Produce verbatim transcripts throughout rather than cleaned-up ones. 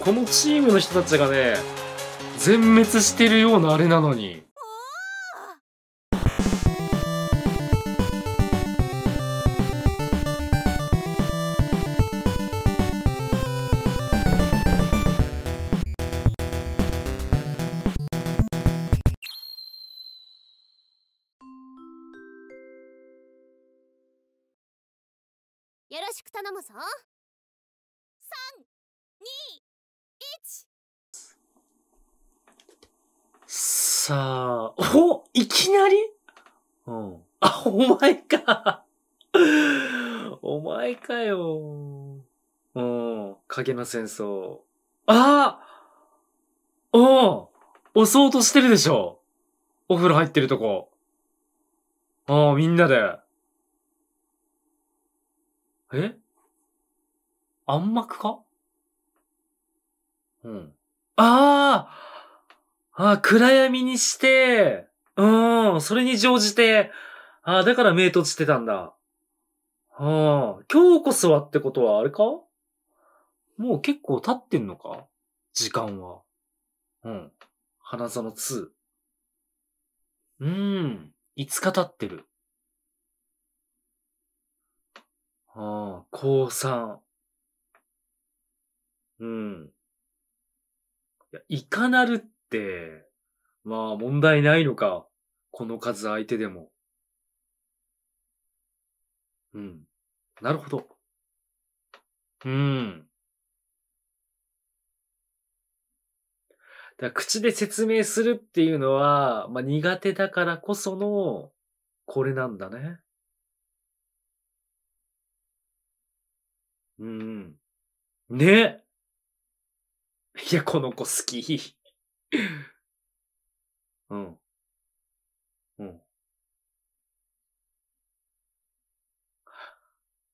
このチームの人たちがね全滅してるようなあれなのに。よろしく頼むぞ。さん、に、いち。さあ、お、いきなり？うん。あ、お前か。お前かよ。うん。影の戦争。ああ！うん。襲おうとしてるでしょ。お風呂入ってるとこ。ああ、みんなで。え？暗幕か？うん。ああ！ああ、暗闇にして、うん、それに乗じて、ああ、だから目閉じてたんだ。ああ、今日こそはってことはあれか？もう結構経ってんのか？時間は。うん。花園に。うん、いつか経ってる。ああ、高三。うん。いや、いかなるって、まあ問題ないのか。この数相手でも。うん。なるほど。うん。だ口で説明するっていうのは、まあ苦手だからこその、これなんだね。うん。ね。いや、この子好き。うん。うん。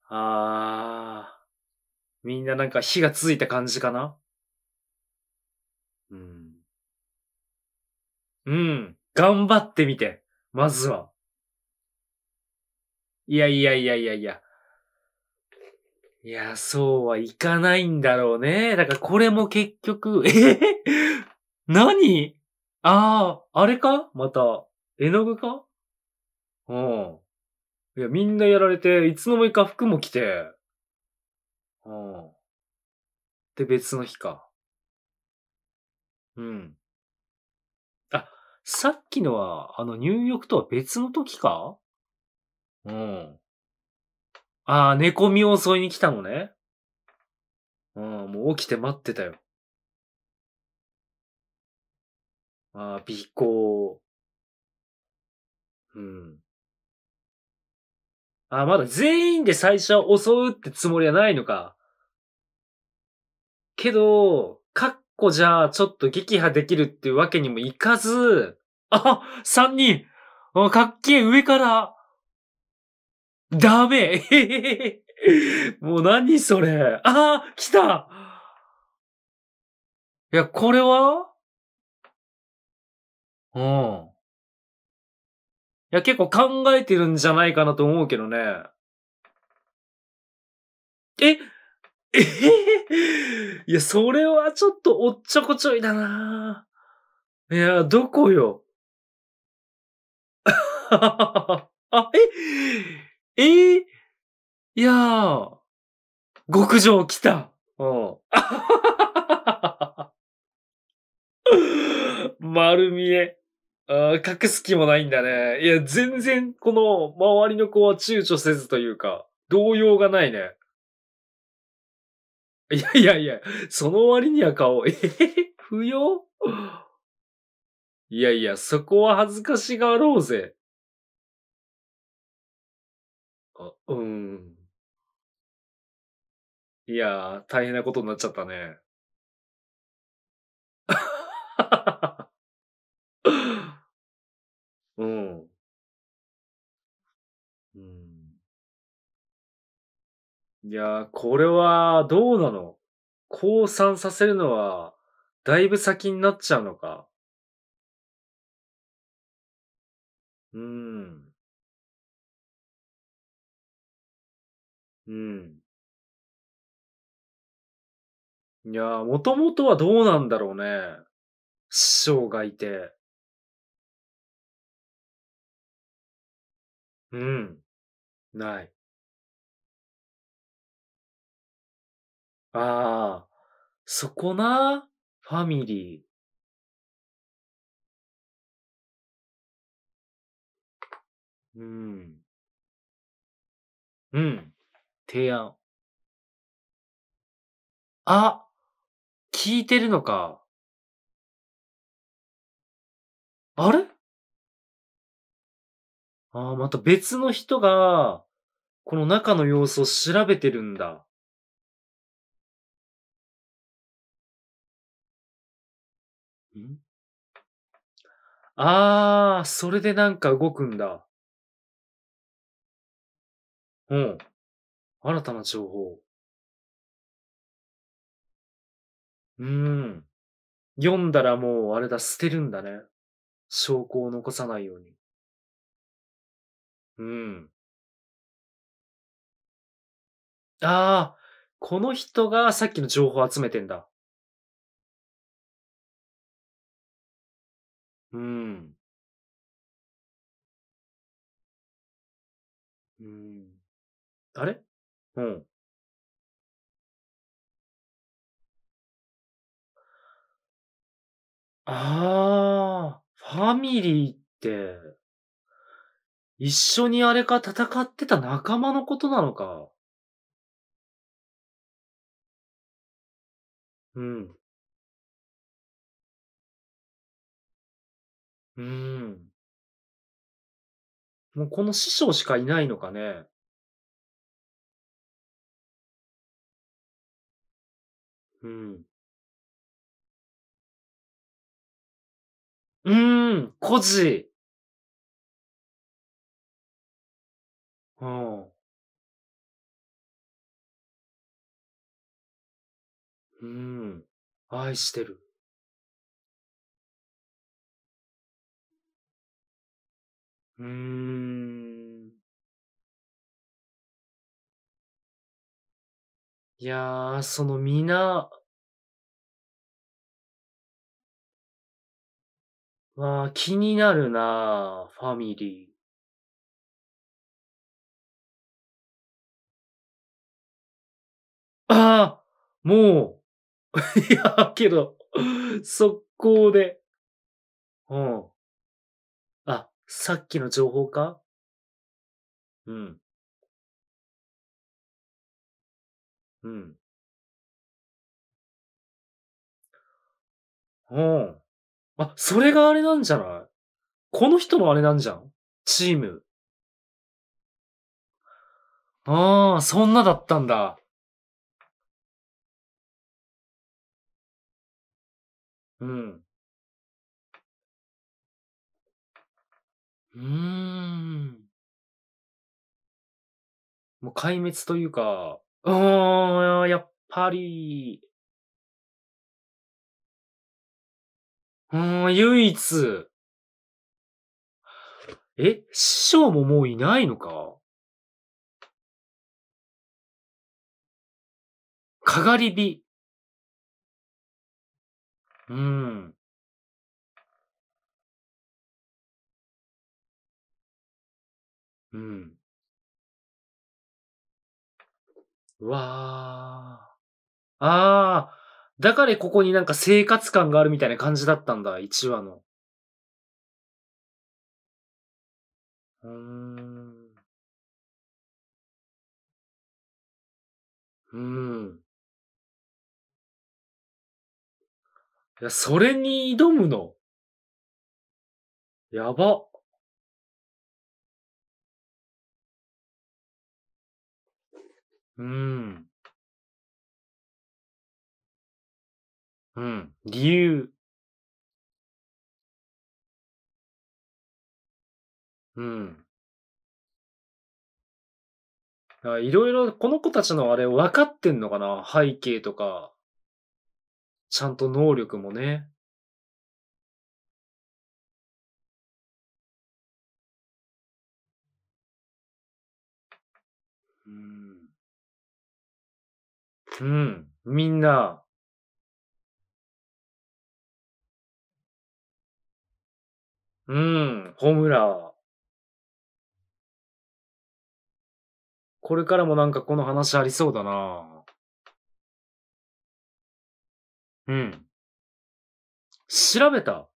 あー。みんななんか火がついた感じかな？うん。うん。頑張ってみて。まずは。いやいやいやいやいや。いや、そうはいかないんだろうね。だからこれも結局、えぇ、何？ああ、あれか？また、絵の具か？うん。いや、みんなやられて、いつの間にか服も着て。うん。で、別の日か。うん。あ、さっきのは、あの、入浴とは別の時か？うん。ああ、寝込みを襲いに来たのね。うん、もう起きて待ってたよ。ああ、尾行。うん。ああ、まだ全員で最初は襲うってつもりはないのか。けど、かっこじゃあちょっと撃破できるっていうわけにもいかず、あ、三人、あ、かっけえ、上から。ダメもう何それ、ああ来た、いや、これはうん。いや、結構考えてるんじゃないかなと思うけどね。ええいや、それはちょっとおっちょこちょいだな。いや、どこよあ、ええー、いやー、極上来た。うん。丸見え。あ、隠す気もないんだね。いや、全然、この、周りの子は躊躇せずというか、動揺がないね。いやいやいや、その割には顔、えへへ、不要？いやいや、そこは恥ずかしがろうぜ。あ、うん。いやー、大変なことになっちゃったね。うん。うん。いやー、これはどうなの？降参させるのは、だいぶ先になっちゃうのか。うん。うん。いやー、もともとはどうなんだろうね。師匠がいて。うん。ない。ああ、そこな。ファミリー。うん。うん。提案。あ、聞いてるのか。あれああー、また別の人が、この中の様子を調べてるんだ。んああー、それでなんか動くんだ。うん。新たな情報。うーん。読んだらもうあれだ、捨てるんだね。証拠を残さないように。うん。ああ、この人がさっきの情報を集めてんだ。うん。うん。あれうん。ああ、ファミリーって、一緒にあれか戦ってた仲間のことなのか。うん。うーん。もうこの師匠しかいないのかね。うん。うーん、孤児。うん。うん。愛してる。うーん。いやー、その皆は気になるなあ、ファミリー。ああ、もう。いや、けど、速攻で。うん。あ、さっきの情報か。うん。うん。うん。あ、それがあれなんじゃない、この人のあれなんじゃん、チーム。ああ、そんなだったんだ。うん。うーん。もう壊滅というか、うーん、やっぱり、うーん、唯一。え、師匠ももういないのか。かがり火。うん。うん。うわあ。ああ。だからここになんか生活感があるみたいな感じだったんだ、いちわの。うーん。うん。いや、それに挑むの。やば。うん。うん。理由。うん。あ、いろいろこの子たちのあれ分かってんのかな、背景とか、ちゃんと能力もね。うん。うん。みんな。うん、ホームラー。これからもなんかこの話ありそうだな。うん。調べた。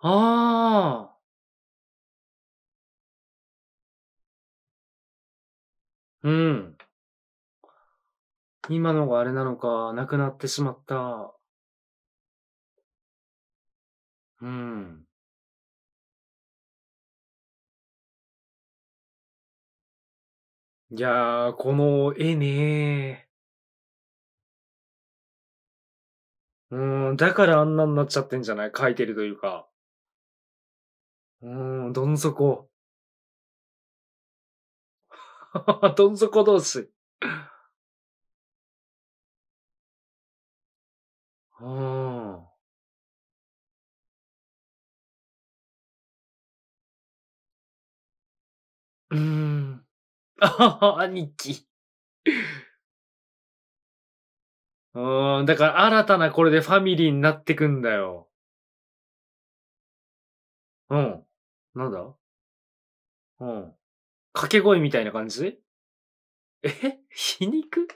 ああ。うん。今のがあれなのか、なくなってしまった。うん。いや、この絵ね。うーん、だからあんなんなっちゃってんじゃない？描いてるというか。うーん、どん底。どん底同士。うーん。うーん。兄貴。うーん、だから新たなこれでファミリーになってくんだよ。うん。なんだ？うん。掛け声みたいな感じ？え、皮肉？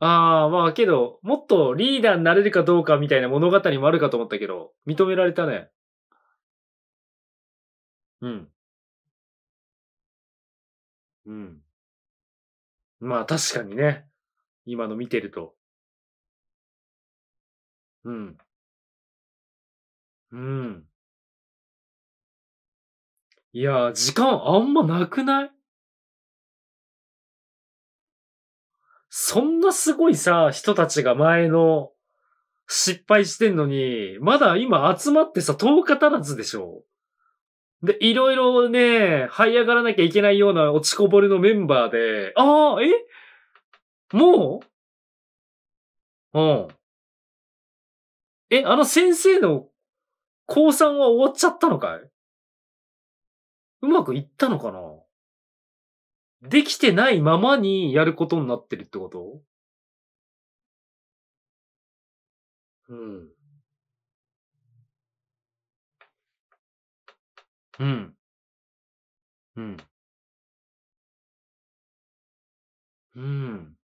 ああ、まあけど、もっとリーダーになれるかどうかみたいな物語もあるかと思ったけど、認められたね。うん。うん。まあ確かにね。今の見てると。うん。うん。いや、時間あんまなくない？そんなすごいさ、人たちが前の失敗してんのに、まだ今集まってさ、とおか足らずでしょ？で、いろいろね、這い上がらなきゃいけないような落ちこぼれのメンバーで、ああ、え？もう？うん。え、あの先生の降参は終わっちゃったのかい？うまくいったのかな？できてないままにやることになってるってこと？うん。うん。うん。うん。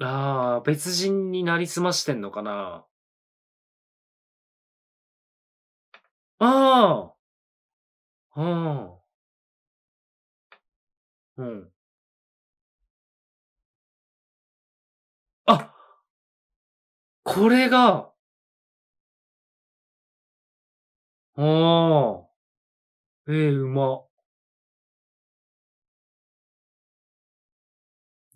ああ、別人になりすましてんのかな？ああ。ああ。うん。あ。これが。ああ。ええ、うま。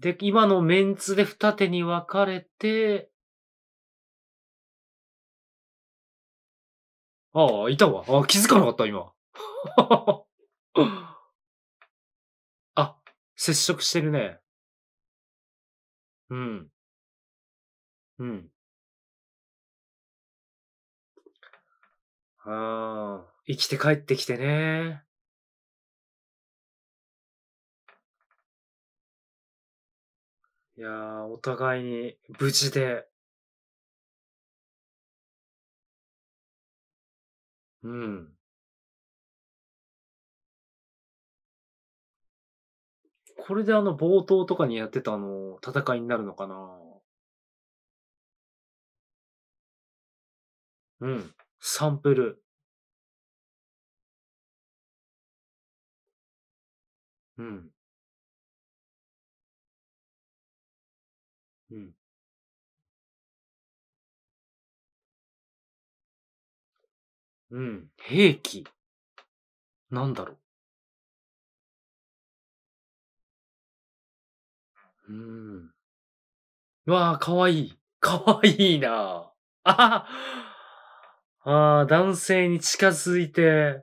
で、今のメンツで二手に分かれてああ、いたわ。ああ、気づかなかった、今。あ、接触してるね。うん。うん。ああ、生きて帰ってきてね。いや、お互いに無事で。うん。これであの冒頭とかにやってたあの、戦いになるのかな？うん、サンプル。うん。うん。うん、兵器。なんだろう？うーん。わあ、可愛い。可愛いな。ああ。ああ、男性に近づいて。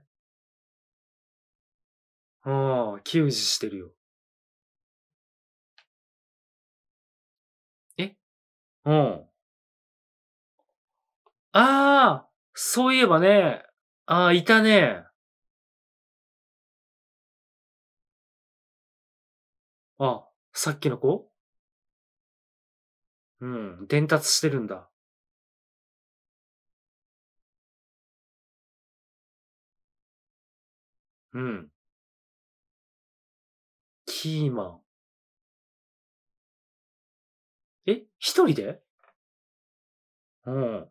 ああ、給仕してるよ。え？うん。ああ、そういえばね。ああ、いたね。あ、さっきの子？うん。伝達してるんだ。うん。キーマン。え、一人で？うん。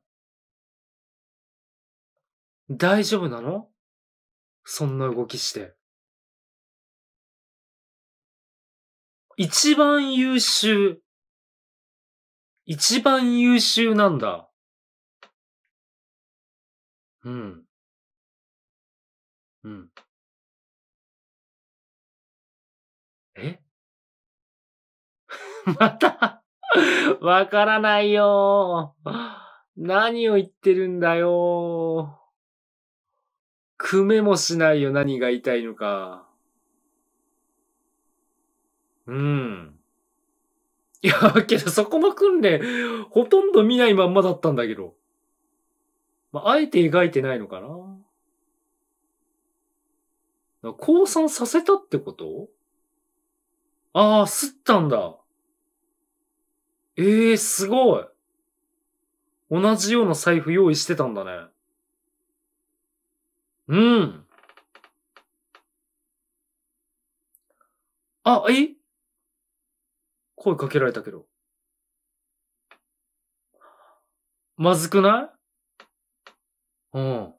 大丈夫なの？そんな動きして。一番優秀。一番優秀なんだ。うん。うん。え？ またわからないよ。何を言ってるんだよ。くめもしないよ、何が言いたいのか。うん。いや、けどそこの訓練、ほとんど見ないまんまだったんだけど。まあ、あえて描いてないのかな。だから降参させたってこと？ああー、すったんだ。ええー、すごい。同じような財布用意してたんだね。うん。あ、え声かけられたけど。まずくない？うん。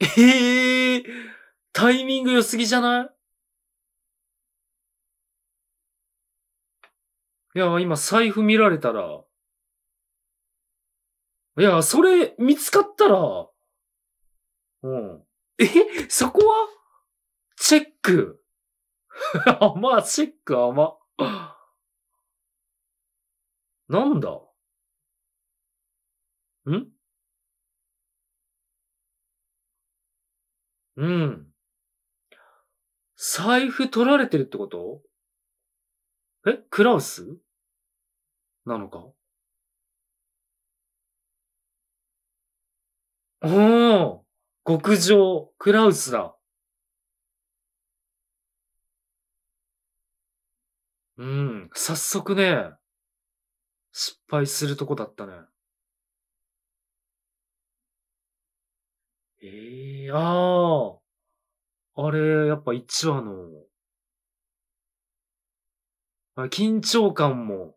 ええー、タイミング良すぎじゃない？いや、今財布見られたら。いや、それ見つかったら。うん。え、そこはチェック。まあ、チェック甘。なんだんうん。財布取られてるってこと？え、クラウスなのか？おー、極上、クラウスだ。うん、早速ね、失敗するとこだったね。ええー、ああ、あれ、やっぱ一話の、あ緊張感も、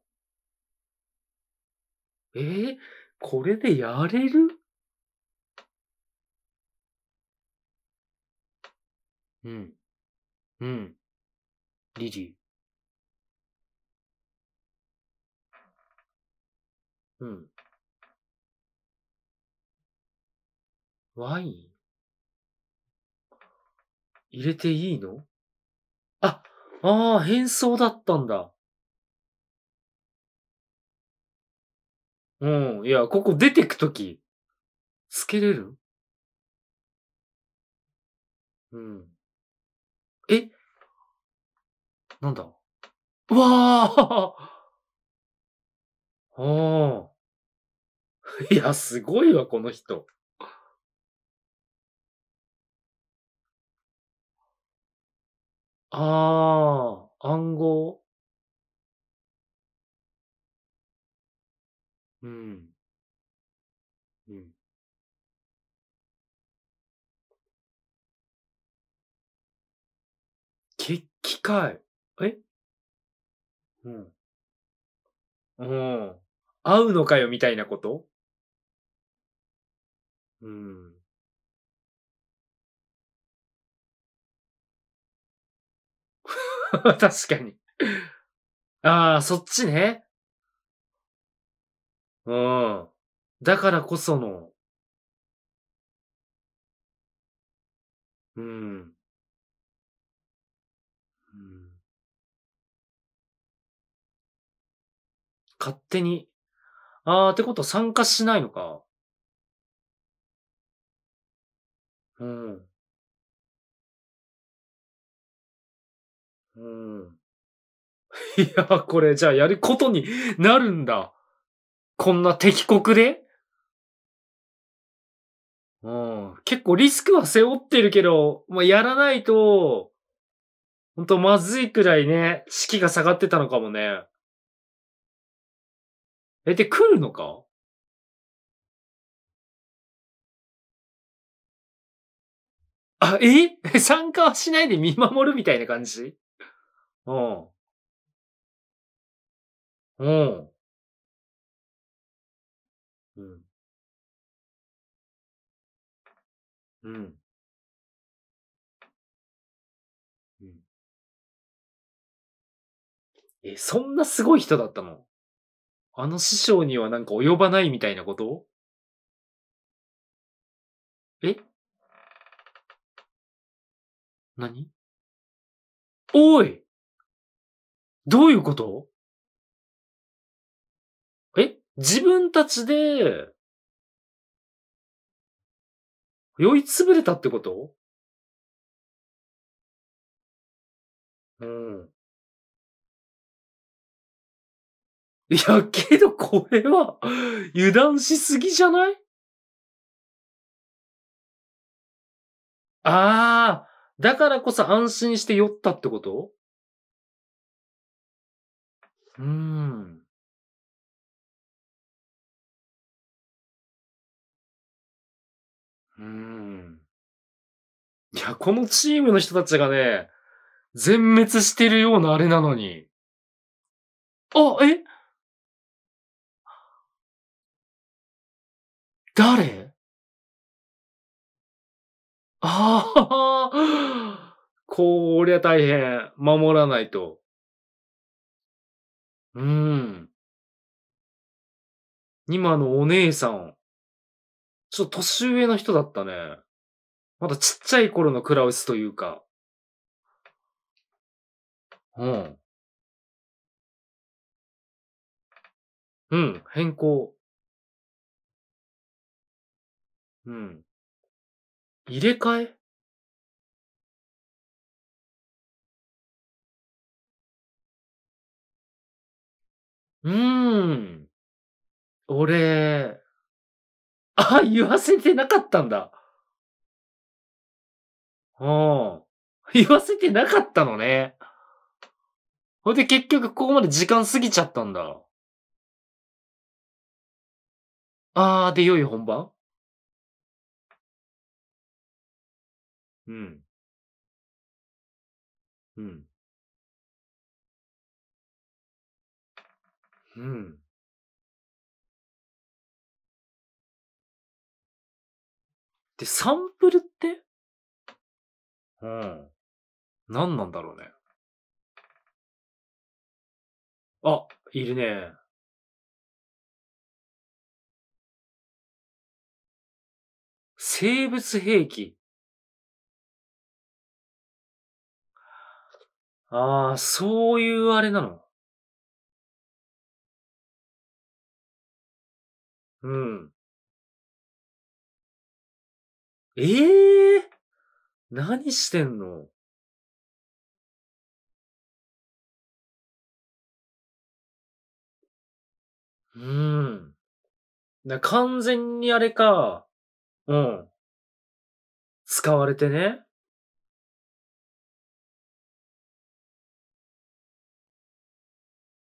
えー、これでやれる？うん、うん、リリー。うん。ワイン入れていいの？あ、ああ、変装だったんだ。うん。いや、ここ出てくとき、つけれる？うん。え、なんだうわあ ああ。いや、すごいわ、この人。ああ、暗号。うん。うん。決起会。えうん。うん。会うのかよ、みたいなこと？うん。確かに。ああ、そっちね。うん。だからこその、うん。うん、勝手に。ああ、ってこと参加しないのか。うん。うん。いや、これじゃあやることになるんだ。こんな敵国で。うん。結構リスクは背負ってるけど、まあ、やらないと、ほんとまずいくらいね、士気が下がってたのかもね。え、で、来るのか？あ、え参加はしないで見守るみたいな感じ？うん。うん。うん。うん。うん。え、そんなすごい人だったの？あの師匠にはなんか及ばないみたいなこと？え何？おい、どういうこと？え自分たちで酔いつぶれたってこと？うん。いや、けどこれは 油断しすぎじゃない？ああ、だからこそ安心して酔ったってこと？うーん。うーん。いや、このチームの人たちがね、全滅してるようなあれなのに。あ、え誰？ああ、こりゃ大変。守らないと。うーん。今のお姉さん、ちょっと年上の人だったね。まだちっちゃい頃のクラウスというか。うん。うん、変更。うん。入れ替え？うーん。俺、あ、言わせてなかったんだ。うん。言わせてなかったのね。ほいで結局ここまで時間過ぎちゃったんだ。あー、で、良い本番？うん。うん。うん。で、サンプルって？うん。何なんだろうね。あ、いるね。生物兵器。ああ、そういうあれなの。うん。ええ何してんの？うーん。な、完全にあれか。うん。使われてね。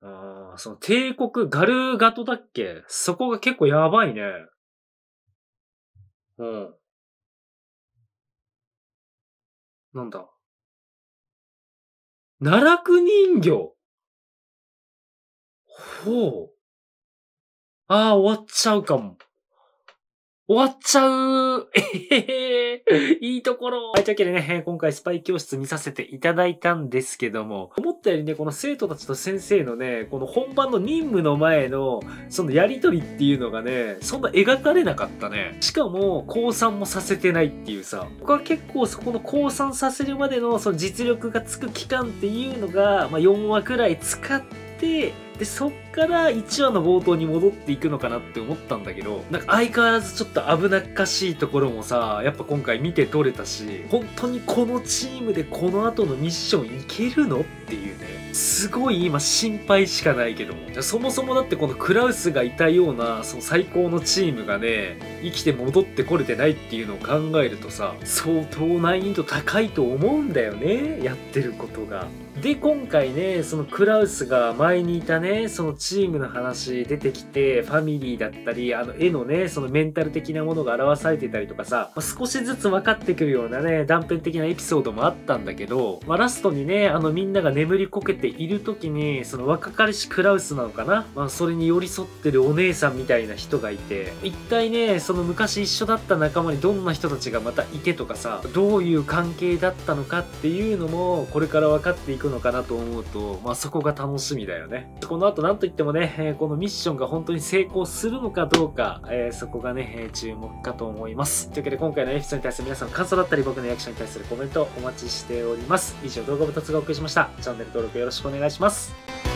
ああ、その帝国、ガルガトだっけ？そこが結構やばいね。うん。なんだ。奈落人形。ほう。ああ、終わっちゃうかも。終わっちゃう。えへへ。いいところ。はい、というわけでね、今回スパイ教室見させていただいたんですけども、思ったよりね、この生徒たちと先生のね、この本番の任務の前の、そのやりとりっていうのがね、そんな描かれなかったね。しかも、降参もさせてないっていうさ、僕は結構そこの降参させるまでの、その実力がつく期間っていうのが、まあ、よんわくらい使って、で、そっからいちわの冒頭に戻っていくのかなって思ったんだけど、なんか相変わらずちょっと危なっかしいところもさ、やっぱ今回見て取れたし、本当にこのチームでこの後のミッションいけるの？っていうね、すごい今心配しかないけども、そもそもだってこのクラウスがいたような、その最高のチームがね、生きて戻ってこれてないっていうのを考えるとさ、相当難易度高いと思うんだよね、やってることが。で、今回ね、そのクラウスが前にいたね、ね、そのチームの話出てきて、ファミリーだったり、あの絵のね、そのメンタル的なものが表されてたりとかさ、まあ、少しずつ分かってくるようなね、断片的なエピソードもあったんだけど、まあ、ラストにね、あのみんなが眠りこけている時に、その若かりしクラウスなのかな、まあ、それに寄り添ってるお姉さんみたいな人がいて、一体ね、その昔一緒だった仲間にどんな人たちがまたいてとかさ、どういう関係だったのかっていうのも、これから分かっていくのかなと思うと、まあ、そこが楽しみだよね。この後なんといってもね、このミッションが本当に成功するのかどうか、えー、そこがね、注目かと思います。というわけで今回のエピソードに対する皆さんの感想だったり、僕の役者に対するコメントお待ちしております。以上、動画部達がお送りしました。チャンネル登録よろしくお願いします。